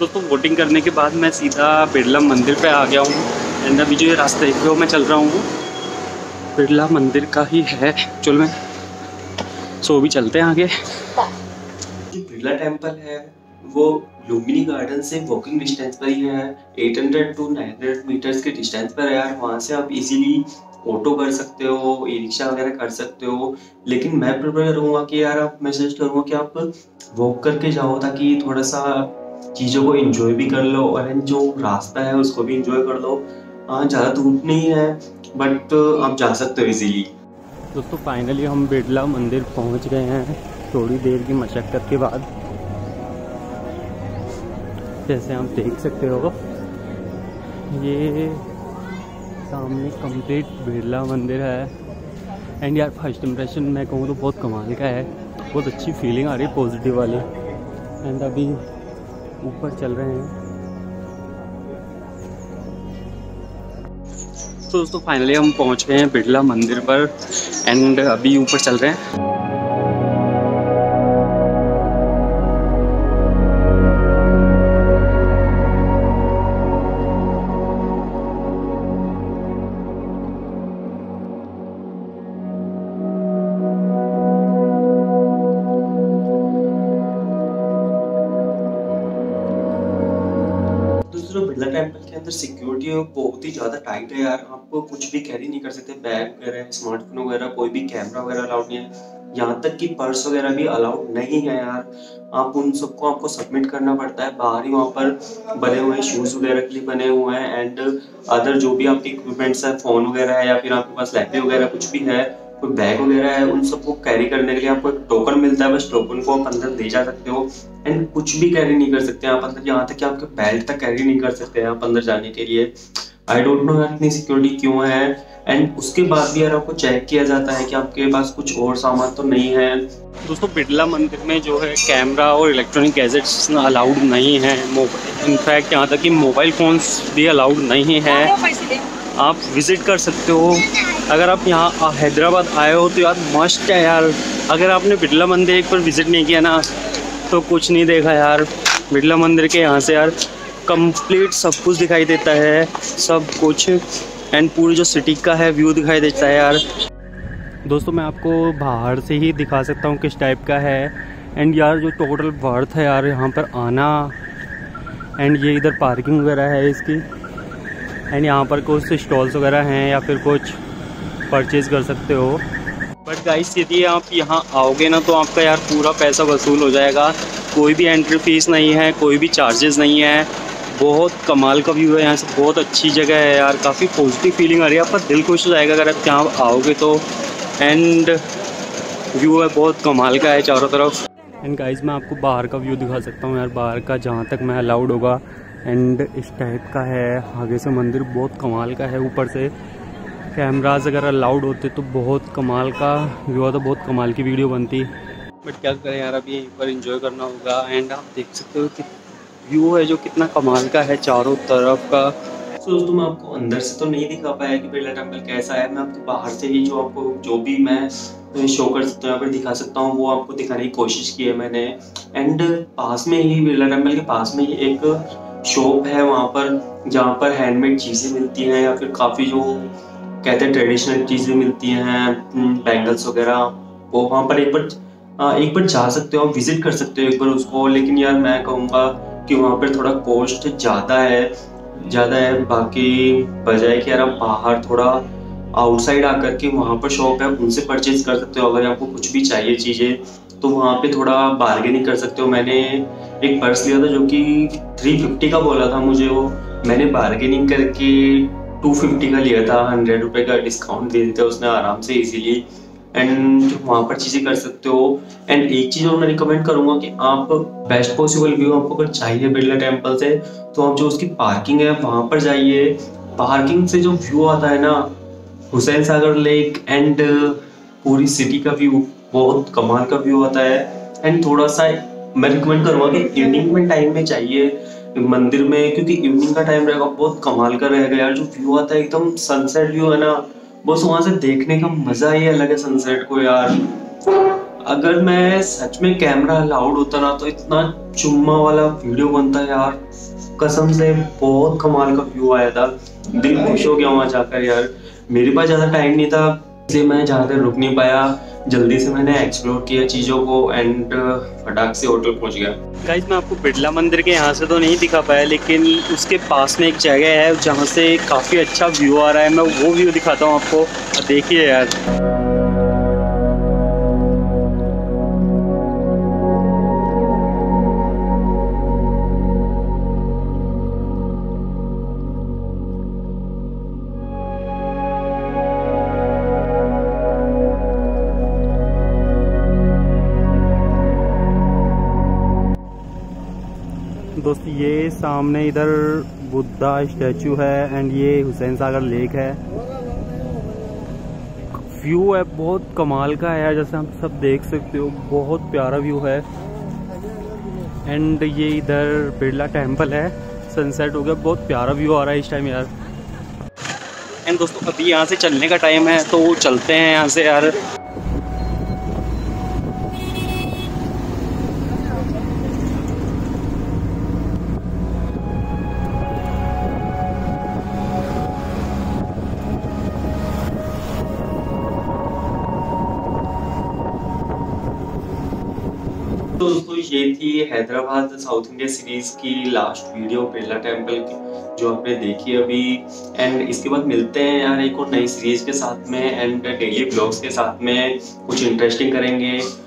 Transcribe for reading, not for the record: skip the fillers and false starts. दोस्तों बोटिंग करने के बाद मैं सीधा बिरला मंदिर पे आ गया हूँ। एंड अभी जो ये रास्ता देख रहे हो मैं चल रहा हूँ बिरला मंदिर का ही है। चलो मैं सो भी चलते हैं आगे। बिरला टेम्पल है वो लुम्बिनी गार्डन से वॉकिंग डिस्टेंस पर ही है। 800 to 900 मीटर्स के डिस्टेंस पर है यार। वहाँ से आप इजीली ऑटो कर सकते हो, ई रिक्शा वगैरह कर सकते हो। लेकिन मैं प्रेफर करूँगा कि यार आप मैसेज करूँगा कि आप वॉक करके जाओ ताकि थोड़ा सा चीज़ों को एंजॉय भी कर लो और जो रास्ता है उसको भी एंजॉय कर लो। ज़्यादा धूप नहीं है बट आप जा सकते हो इजीली। दोस्तों फाइनली हम बिरला मंदिर पहुँच गए हैं थोड़ी देर की मशक्क़त के बाद। जैसे आप देख सकते हो ये सामने कंप्लीट बिरला मंदिर है। एंड यार फर्स्ट इम्प्रेशन मैं कहूँ तो बहुत कमाल का है, बहुत अच्छी फीलिंग आ रही है पॉजिटिव वाली। एंड अभी ऊपर चल रहे हैं। तो दोस्तों फाइनली हम पहुँच गए हैं बिरला मंदिर पर एंड अभी ऊपर चल रहे हैं। बिरला टेम्पल के अंदर सिक्योरिटी बहुत ही ज़्यादा टाइट है यार। आप कुछ भी कैरी नहीं कर सकते, बैग वगैरह, स्मार्टफोन वगैरह, कोई भी कैमरा वगैरह अलाउड नहीं है। यहाँ तक कि पर्स वगैरह भी अलाउड नहीं है यार। आप उन सबको आपको सबमिट करना पड़ता है। बाहर ही वहाँ पर बने हुए शूज़ वगैरह के लिए बने हुए हैं। एंड अदर जो भी आपके इक्विपमेंट्स हैं, फ़ोन वगैरह है या फिर आपके पास लैपटॉप वगैरह कुछ भी है, कोई बैग वगैरह है, उन सबको कैरी करने के लिए आपको एक टोकन मिलता है। बस टोकन को आप अंदर ले जा सकते हो एंड कुछ भी कैरी नहीं कर सकते आप। मतलब यहाँ तक कि आपके बेल्ट तक कैरी नहीं कर सकते हैं आप अंदर जाने के लिए। आई डोंट नो यार इतनी सिक्योरिटी क्यों है। एंड उसके बाद भी यार आपको चेक किया जाता है कि आपके पास कुछ और सामान तो नहीं है। दोस्तों बिरला मंदिर में जो है कैमरा और इलेक्ट्रॉनिक गैजेट्स अलाउड नहीं है। इनफैक्ट यहाँ तक कि मोबाइल फ़ोन्स भी अलाउड नहीं है। आप विज़िट कर सकते हो। अगर आप यहाँ हैदराबाद आए हो तो यार मस्ट है यार। अगर आपने बिरला मंदिर एक बार विज़िट नहीं किया ना तो कुछ नहीं देखा यार। बिरला मंदिर के यहाँ से यार कंप्लीट सब कुछ दिखाई देता है, सब कुछ। एंड पूरी जो सिटी का है व्यू दिखाई देता है यार। दोस्तों मैं आपको बाहर से ही दिखा सकता हूँ किस टाइप का है। एंड यार जो टोटल वर्थ है यार यहाँ पर आना। एंड ये इधर पार्किंग वगैरह है इसकी। एंड यहाँ पर कुछ स्टॉल्स वगैरह हैं या फिर कुछ परचेज़ कर सकते हो। बट गाइस यदि आप यहाँ आओगे ना तो आपका यार पूरा पैसा वसूल हो जाएगा। कोई भी एंट्री फीस नहीं है, कोई भी चार्जेस नहीं है। बहुत कमाल का व्यू है यहाँ से, बहुत अच्छी जगह है यार। काफ़ी पॉजिटिव फीलिंग आ रही है, आपका दिल खुश हो जाएगा अगर आप यहाँ आओगे तो। एंड व्यू है बहुत कमाल का है चारों तरफ। एंड गाइस मैं आपको बाहर का व्यू दिखा सकता हूँ यार, बाहर का जहाँ तक मैं अलाउड होगा। एंड इस टाइप का है आगे से मंदिर, बहुत कमाल का है। ऊपर से कैमराज अगर अलाउड होते तो बहुत कमाल का व्यू होता, बहुत कमाल की वीडियो बनती। बट क्या करें यार, अभी यहीं पर इंजॉय करना होगा। एंड आप देख सकते हो कि व्यू है जो कितना कमाल का है चारों तरफ का। तो दोस्तों मैं आपको अंदर से तो नहीं दिखा पाया कि बिरला टेम्पल कैसा है। मैं आपको बाहर से ही जो आपको जो भी मैं शो कर सकता हूँ यहाँ पर दिखा सकता हूँ वो आपको दिखाने की कोशिश की है मैंने। एंड पास में ही बिरला टेम्पल के पास में ही एक शॉप है वहाँ पर जहाँ पर हैंडमेड चीज़ें मिलती हैं या फिर काफ़ी जो कहते हैं ट्रेडिशनल चीज़ें मिलती हैं, बैंगल्स वगैरह। वो वहाँ पर एक बार जा सकते हो, विज़िट कर सकते हो एक बार उसको। लेकिन यार मैं कहूँगा कि वहाँ पर थोड़ा कॉस्ट ज़्यादा है। बाकी बजाय कि यार आप बाहर थोड़ा आउटसाइड आकर के वहाँ पर शॉप है उनसे परचेज़ कर सकते हो। अगर आपको कुछ भी चाहिए चीज़ें तो वहाँ पे थोड़ा बार्गेनिंग कर सकते हो। मैंने एक पर्स लिया था जो कि 350 का बोला था मुझे वो, मैंने बार्गेनिंग करके 250 का लिया था। 100 रुपये का डिस्काउंट दे देता उसने आराम से इजीली। एंड वहाँ पर चीज़ें कर सकते हो। एंड एक चीज़ और मैं रिकमेंड करूँगा कि आप बेस्ट पॉसिबल व्यू आपको अगर चाहिए बिरला टेम्पल से तो आप जो उसकी पार्किंग है वहाँ पर जाइए। पार्किंग से जो व्यू आता है ना, हुसैन सागर लेक एंड पूरी सिटी का व्यू, बहुत कमाल का व्यू आता है। एंड थोड़ा सा मैं रिकमेंड करूँगा कि इवनिंग में टाइम में चाहिए मंदिर में, क्योंकि इवनिंग का टाइम रहेगा बहुत कमाल का रहेगा यार। जो व्यू आता है एकदम सनसेट व्यू है ना, बस वहाँ से देखने का मज़ा ही अलग है सनसेट को यार। अगर मैं सच में कैमरा अलाउड होता ना तो इतना चुम्मा वाला वीडियो बनता यार, कसम से बहुत कमाल का व्यू आया था। दिल खुश हो गया वहाँ जाकर यार। मेरे पास ज़्यादा टाइम नहीं था इसलिए मैं ज़्यादा देर रुक नहीं पाया, जल्दी से मैंने एक्सप्लोर किया चीज़ों को एंड फटाक से होटल पहुँच गया। गाइस मैं आपको बिरला मंदिर के यहाँ से तो नहीं दिखा पाया, लेकिन उसके पास में एक जगह है जहाँ से काफ़ी अच्छा व्यू आ रहा है, मैं वो व्यू दिखाता हूँ आपको, देखिए यार। दोस्त ये सामने इधर बुद्धा स्टैचू है एंड ये हुसैन सागर लेक है। व्यू है बहुत कमाल का है यार, जैसे हम सब देख सकते हो बहुत प्यारा व्यू है। एंड ये इधर बिरला टेम्पल है, सनसेट हो गया, बहुत प्यारा व्यू आ रहा है इस टाइम यार। एंड दोस्तों अभी यहाँ से चलने का टाइम है तो चलते हैं यहाँ से यार। तो दोस्तों ये थी हैदराबाद साउथ इंडिया सीरीज़ की लास्ट वीडियो बिरला टेम्पल की जो आपने देखी अभी। एंड इसके बाद मिलते हैं यार एक और नई सीरीज़ के साथ में एंड डेली ब्लॉग्स के साथ में, कुछ इंटरेस्टिंग करेंगे।